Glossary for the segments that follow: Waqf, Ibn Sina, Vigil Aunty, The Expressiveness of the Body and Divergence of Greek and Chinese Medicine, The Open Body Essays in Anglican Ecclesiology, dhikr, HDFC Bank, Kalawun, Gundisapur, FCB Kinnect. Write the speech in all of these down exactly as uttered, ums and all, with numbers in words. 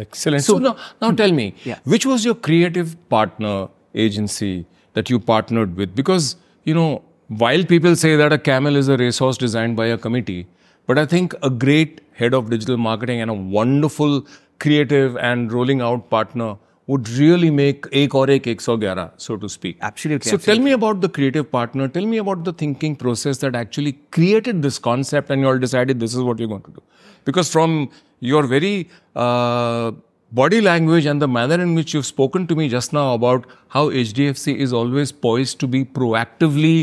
Excellent. So, so now, now tell me, yeah. which was your creative partner agency that you partnered with? Because, you know, while people say that a camel is a racehorse designed by a committee, but I think a great head of digital marketing and a wonderful creative and rolling out partner would really make ek aur ek one eleven, so to speak. Absolutely. So absolutely. Tell me about the creative partner. Tell me about the thinking process that actually created this concept and you all decided this is what you're going to do. Because from your very uh, body language and the manner in which you've spoken to me just now about how H D F C is always poised to be proactively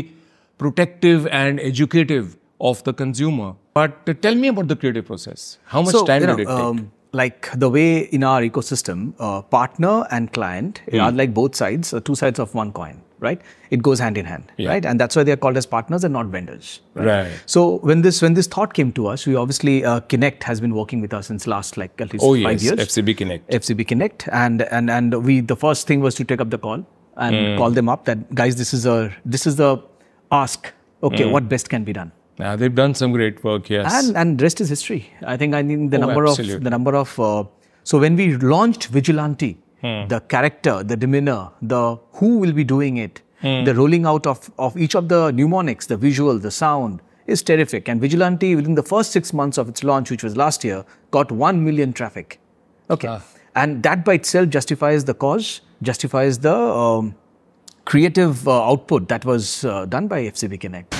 protective and educative of the consumer. But uh, tell me about the creative process. How much so, time you know, did it take? Um, Like the way in our ecosystem, uh, partner and client yeah. are like both sides, uh, two sides of one coin, right? It goes hand in hand, yeah. right? And that's why they are called as partners and not vendors. Right. right. So when this when this thought came to us, we obviously uh, Kinnect has been working with us since last like at least oh, five yes. years. F C B Kinnect. F C B Kinnect, and and and we the first thing was to take up the call and mm. call them up. That guys, this is a this is the ask. Okay, mm. what best can be done? Yeah, they've done some great work, yes. And and rest is history. I think I mean the oh, number absolutely. of the number of uh, so when we launched Vigil Aunty, hmm. the character, the demeanor, the who will be doing it, hmm. the rolling out of of each of the mnemonics, the visual, the sound is terrific. And Vigil Aunty, within the first six months of its launch, which was last year, got one million traffic. Okay, ah. and that by itself justifies the cause, justifies the um, creative uh, output that was uh, done by F C B Kinnect.